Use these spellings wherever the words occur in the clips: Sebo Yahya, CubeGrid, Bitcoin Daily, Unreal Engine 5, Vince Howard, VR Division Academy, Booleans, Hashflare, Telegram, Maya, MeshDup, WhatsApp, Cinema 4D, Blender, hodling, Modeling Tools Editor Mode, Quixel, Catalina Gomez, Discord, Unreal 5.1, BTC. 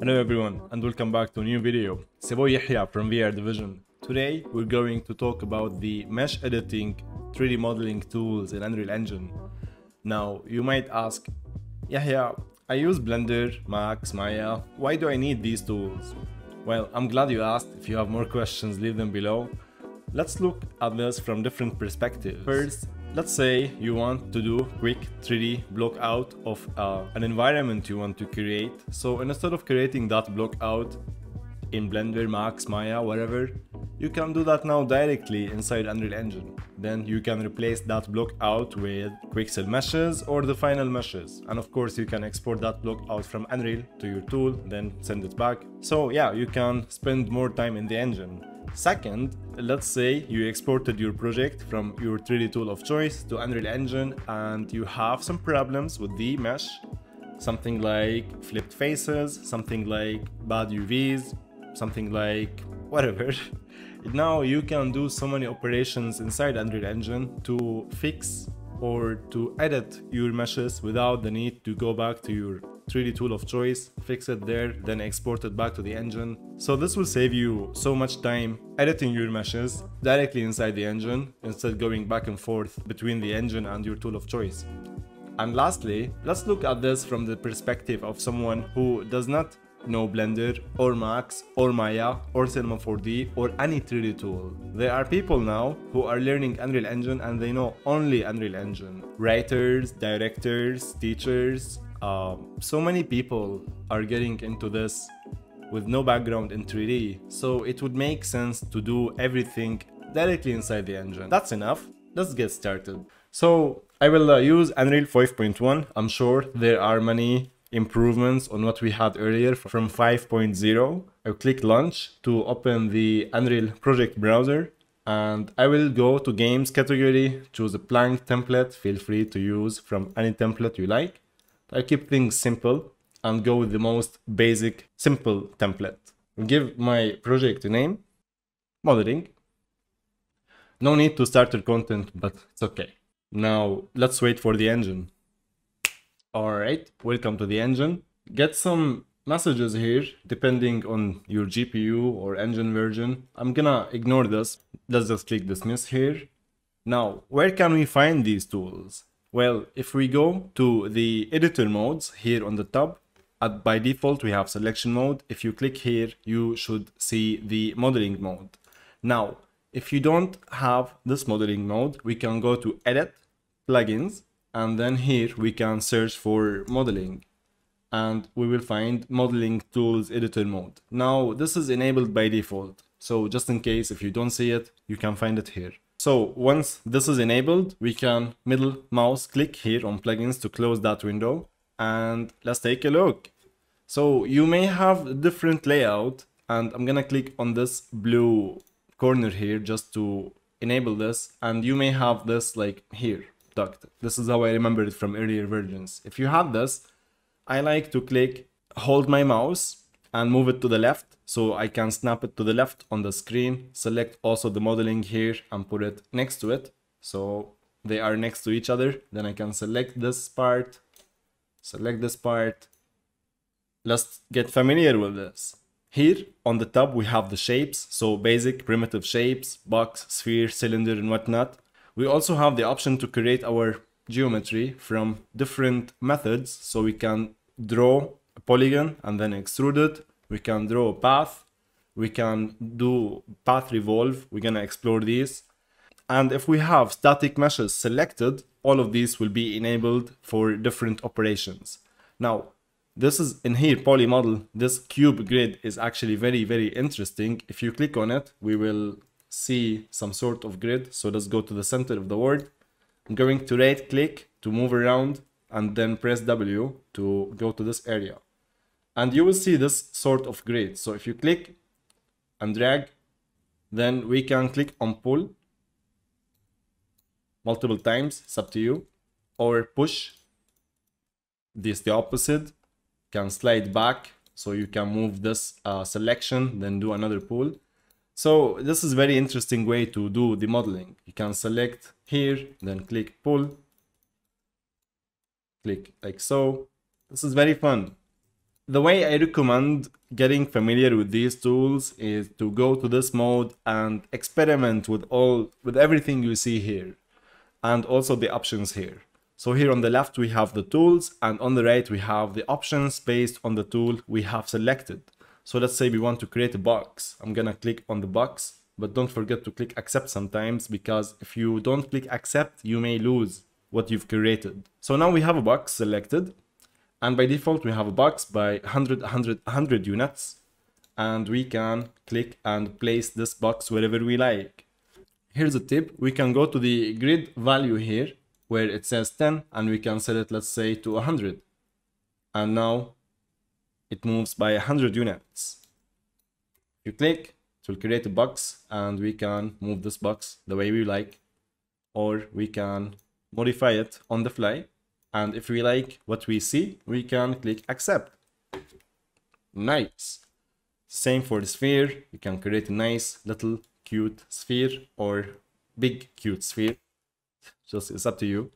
Hello everyone and welcome back to a new video. Sebo Yahya from VR Division. Today we're going to talk about the mesh editing 3D modeling tools in Unreal Engine. Now you might ask, Yahya, I use Blender, Max, Maya, why do I need these tools? Well, I'm glad you asked. If you have more questions, leave them below. Let's look at this from different perspectives. First, let's say you want to do quick 3D block out of an environment you want to create. So instead of creating that block out in Blender, Max, Maya, whatever, you can do that now directly inside Unreal Engine. Then you can replace that block out with Quixel meshes or the final meshes. And of course you can export that block out from Unreal to your tool, then send it back. So yeah, you can spend more time in the engine. Second, let's say you exported your project from your 3D tool of choice to Unreal Engine and you have some problems with the mesh, something like flipped faces, something like bad UVs, something like whatever. Now you can do so many operations inside Unreal Engine to fix or to edit your meshes without the need to go back to your 3D tool of choice, fix it there, then export it back to the engine. So this will save you so much time editing your meshes directly inside the engine instead of going back and forth between the engine and your tool of choice. And lastly, let's look at this from the perspective of someone who does not know Blender or Max or Maya or Cinema 4D or any 3D tool. There are people now who are learning Unreal Engine and they know only Unreal Engine. Writers, directors, teachers, so many people are getting into this with no background in 3D, so it would make sense to do everything directly inside the engine. That's enough, let's get started. So I will use Unreal 5.1. I'm sure there are many improvements on what we had earlier from 5.0. I'll click launch to open the Unreal project browser and I will go to games category, choose a blank template, feel free to use from any template you like. I keep things simple and go with the most basic simple template. Give my project a name, modeling. No need to starter content, but it's okay. Now let's wait for the engine. All right, welcome to the engine. Get some messages here depending on your GPU or engine version. I'm gonna ignore this. Let's just click dismiss here. Now, where can we find these tools? Well, if we go to the editor modes here on the top, by default we have selection mode. If you click here, you should see the modeling mode. Now, if you don't have this modeling mode, we can go to edit, plugins, and then here we can search for modeling and we will find modeling tools editor mode. Now, this is enabled by default. So just in case, if you don't see it, you can find it here. So once this is enabled, we can middle mouse click here on plugins to close that window and let's take a look. So you may have different layout and I'm gonna click on this blue corner here just to enable this, and you may have this like here duct. This is how I remember it from earlier versions. If you have this, I like to click, hold my mouse and move it to the left so I can snap it to the left on the screen. Select also the modeling here and put it next to it so they are next to each other. Then I can select this part, select this part. Let's get familiar with this. Here on the top we have the shapes, so basic primitive shapes, box, sphere, cylinder and whatnot. We also have the option to create our geometry from different methods, so we can draw a polygon and then extrude it. We can draw a path, we can do path revolve, we're gonna explore these. And if we have static meshes selected, all of these will be enabled for different operations. Now, this is in here, poly model, this cube grid is actually very, very interesting. If you click on it, we will see some sort of grid. So let's go to the center of the world. I'm going to right click to move around and then press W to go to this area. And you will see this sort of grid. So if you click and drag, then we can click on pull multiple times, it's up to you, or push. This is the opposite. Can slide back so you can move this selection, then do another pull. So this is a very interesting way to do the modeling. You can select here, then click pull, click like so. This is very fun. the way I recommend getting familiar with these tools is to go to this mode and experiment with everything you see here, and also the options here. So here on the left we have the tools, and on the right we have the options based on the tool we have selected. So let's say we want to create a box. I'm gonna click on the box, but don't forget to click accept sometimes, because if you don't click accept, you may lose what you've created. So now we have a box selected, and by default we have a box by 100 units, and we can click and place this box wherever we like. Here's a tip: we can go to the grid value here where it says 10, and we can set it, let's say, to 100, and now it moves by 100 units. You click, it will create a box, and we can move this box the way we like, or we can modify it on the fly, and if we like what we see, we can click accept. Nice. Same for the sphere. You can create a nice little cute sphere, or big cute sphere, just it's up to you.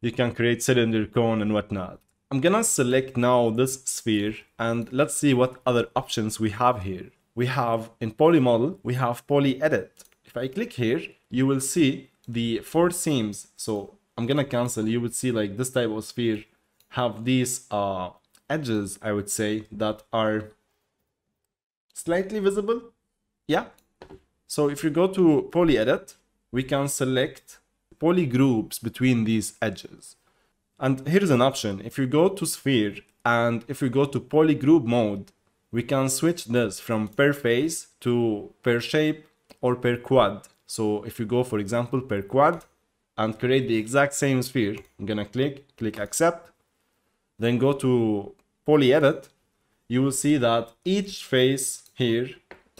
You can create cylinder, cone, and whatnot. I'm gonna select now this sphere, and let's see what other options we have here. We have in poly model, we have poly edit. If I click here, you will see the four seams. So I'm gonna cancel. You would see like this type of sphere have these edges, I would say, that are slightly visible. Yeah. So if you go to poly edit, we can select poly groups between these edges. And here's an option. If you go to sphere and if we go to poly group mode, we can switch this from per face to per shape or per quad. So if you go, for example, per quad and create the exact same sphere, I'm gonna click accept, then go to poly edit, you will see that each face here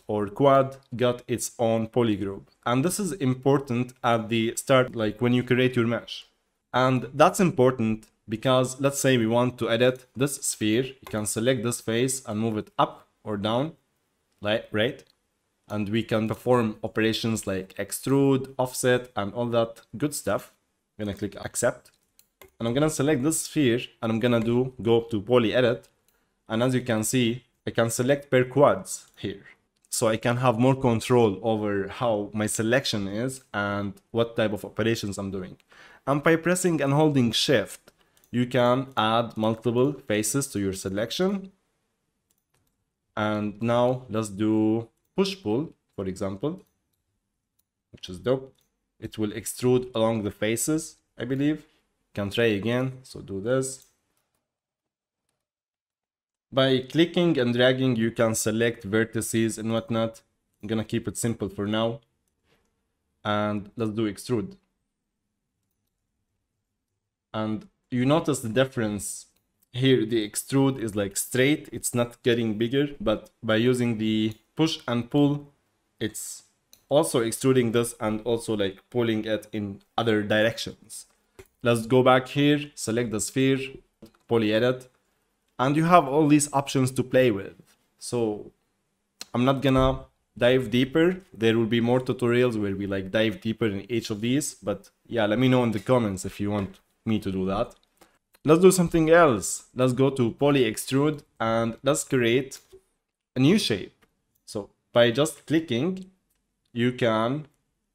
or quad got its own poly group. And this is important at the start, like when you create your mesh. And that's important because let's say we want to edit this sphere, you can select this face and move it up or down, like right? And we can perform operations like extrude, offset, and all that good stuff. I'm gonna click accept, and I'm gonna select this sphere, and I'm gonna go to poly edit, and as you can see, I can select per quads here. So I can have more control over how my selection is and what type of operations I'm doing. And by pressing and holding shift, you can add multiple faces to your selection. And now let's do push-pull, for example, which is dope. It will extrude along the faces, I believe. Can try again, so do this. By clicking and dragging, you can select vertices and whatnot. I'm gonna keep it simple for now. And let's do extrude. And you notice the difference here. The extrude is like straight, it's not getting bigger, but by using the push and pull, it's also extruding this and also like pulling it in other directions. Let's go back here, select the sphere, poly edit. And you have all these options to play with. So I'm not gonna dive deeper. There will be more tutorials where we like dive deeper in each of these. But yeah, let me know in the comments if you want me to do that. Let's do something else. Let's go to poly extrude and let's create a new shape. So by just clicking, you can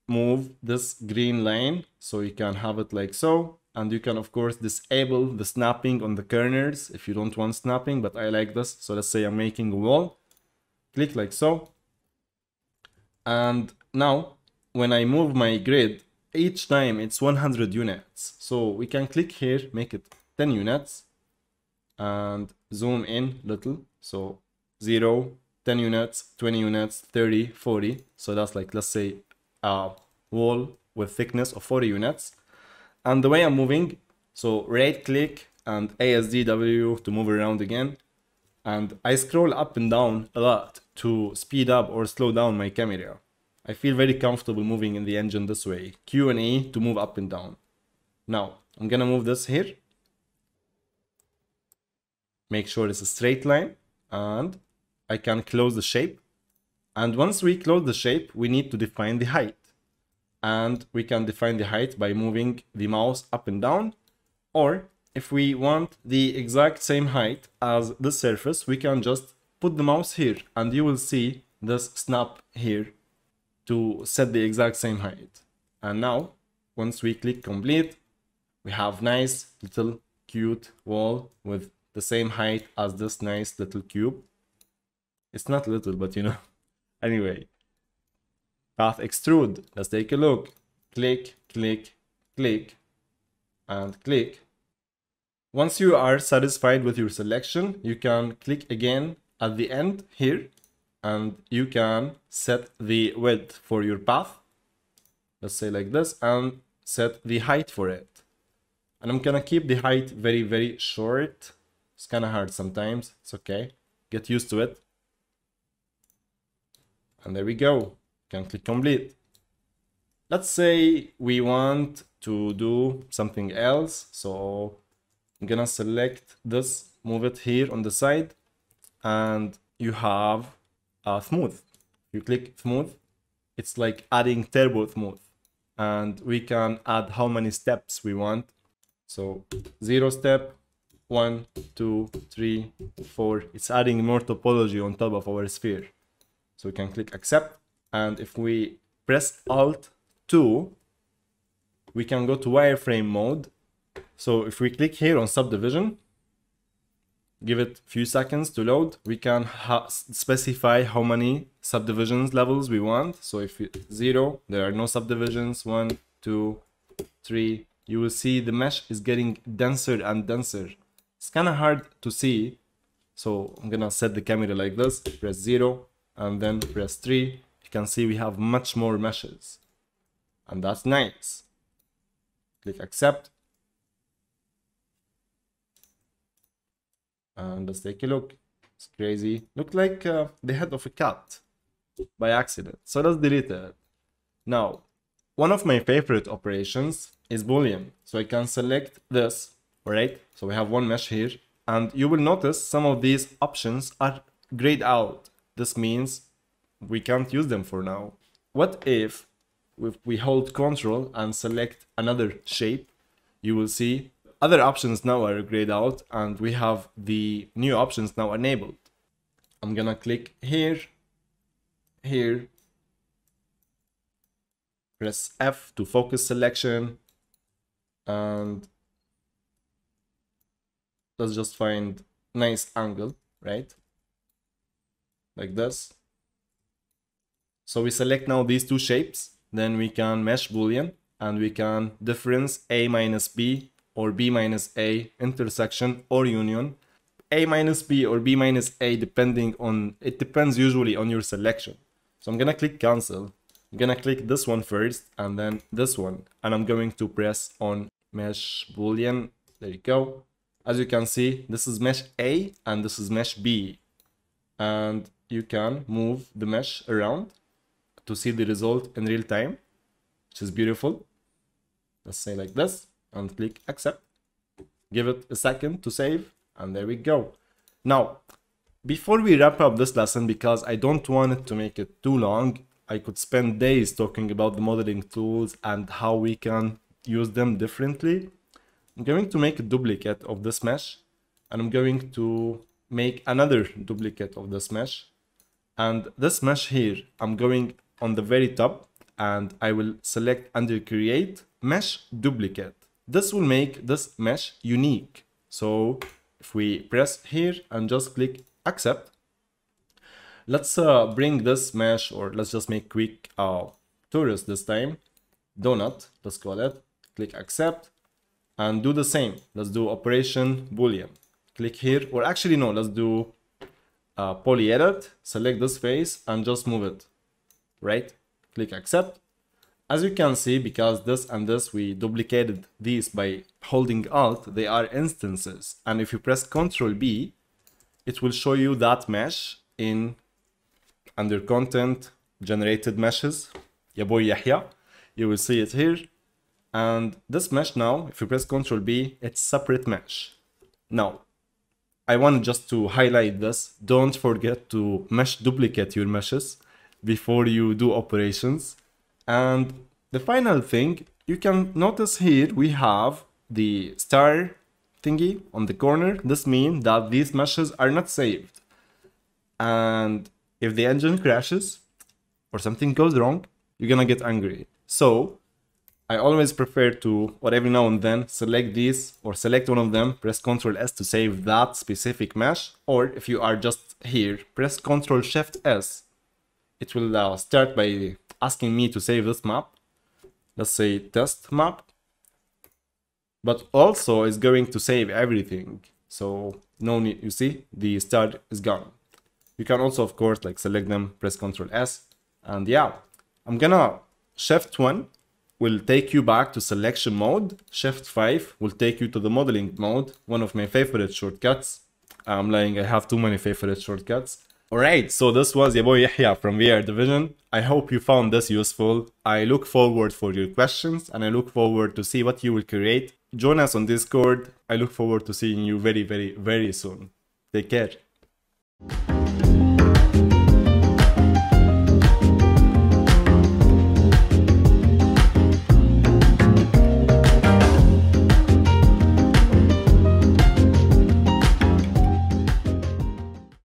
move this green line. So you can have it like so. And you can, of course, disable the snapping on the corners if you don't want snapping, but I like this. So let's say I'm making a wall. Click like so. And now when I move my grid, each time it's 100 units. So we can click here, make it 10 units and zoom in little. So 0, 10 units, 20 units, 30, 40. So that's like, let's say a wall with thickness of 40 units. And the way I'm moving, so right click and ASDW to move around again. And I scroll up and down a lot to speed up or slow down my camera. I feel very comfortable moving in the engine this way. Q and E to move up and down. Now, I'm gonna move this here. Make sure it's a straight line. And I can close the shape. And once we close the shape, we need to define the height. And we can define the height by moving the mouse up and down, or if we want the exact same height as the surface, we can just put the mouse here and you will see this snap here to set the exact same height. And now once we click complete, we have nice little cute wall with the same height as this nice little cube. It's not little, but you know. Anyway, path extrude, let's take a look. Click, click, click, and click. Once you are satisfied with your selection, you can click again at the end here and you can set the width for your path, let's say like this, and set the height for it. And I'm gonna keep the height very, very short. It's kind of hard sometimes. It's okay. Get used to it. And there we go. Can click complete. Let's say we want to do something else. So I'm gonna select this, move it here on the side, and you have a smooth. You click smooth. It's like adding turbo smooth. And we can add how many steps we want. So 0 step, 1, 2, 3, 4. It's adding more topology on top of our sphere. So we can click accept. And if we press Alt 2, we can go to wireframe mode. So if we click here on subdivision, give it a few seconds to load, we can specify how many subdivisions levels we want. So if it's 0, there are no subdivisions. 1, 2, 3. You will see the mesh is getting denser and denser. It's kind of hard to see. So I'm gonna set the camera like this, press 0 and then press 3. You can see we have much more meshes. And that's nice. Click accept. And let's take a look. It's crazy. Looked like the head of a cat by accident. So let's delete it. Now, one of my favorite operations is Boolean. So I can select this, alright? So we have one mesh here, and you will notice some of these options are grayed out. This means we can't use them for now. What if we hold Ctrl and select another shape? You will see other options now are grayed out, and we have the new options now enabled. I'm gonna click here, here, press F to focus selection. And let's just find nice angle, right? Like this. So we select now these two shapes, then we can mesh Boolean and we can difference A minus B or B minus A, intersection or union. A minus B or B minus A depending on, it depends usually on your selection. So I'm gonna click cancel. I'm gonna click this one first and then this one. And I'm going to press on mesh Boolean. There you go. As you can see, this is mesh A and this is mesh B. And you can move the mesh around to see the result in real time, which is beautiful. Let's say like this and click accept. Give it a second to save. And there we go. Now, before we wrap up this lesson, because I don't want it to make it too long, I could spend days talking about the modeling tools and how we can use them differently. I'm going to make a duplicate of this mesh, and I'm going to make another duplicate of this mesh. And this mesh here, I'm going on the very top and I will select under create mesh duplicate. This will make this mesh unique. So if we press here and just click accept, let's bring this mesh, or let's just make quick tourist this time. Donut, let's call it. Click accept and do the same. Let's do operation Boolean. Click here, or actually no, let's do poly edit. Select this face and just move it, right? Click accept. As you can see, because this and this, we duplicated these by holding Alt, they are instances. And if you press Ctrl B, it will show you that mesh in under content, generated meshes, Sebo Yahya. You will see it here. And this mesh now, if you press Ctrl B, it's separate mesh. Now, I want just to highlight this. Don't forget to mesh duplicate your meshes before you do operations. And the final thing, you can notice here we have the star thingy on the corner, this means that these meshes are not saved. And if the engine crashes or something goes wrong, you're gonna get angry. So I always prefer to, or every now and then, select these or select one of them, press Ctrl S to save that specific mesh. Or if you are just here, press Ctrl Shift S. It will start by asking me to save this map. Let's say test map. But also it's going to save everything. So no need, you see, the start is gone. You can also, of course, like select them, press Ctrl S. And yeah, I'm gonna Shift 1. Will take you back to selection mode. Shift 5 will take you to the modeling mode, one of my favorite shortcuts. I'm lying, I have too many favorite shortcuts. Alright, so this was Sebo Yahya from VR Division. I hope you found this useful. I look forward for your questions, and I look forward to see what you will create. Join us on Discord. I look forward to seeing you very, very, very soon. Take care.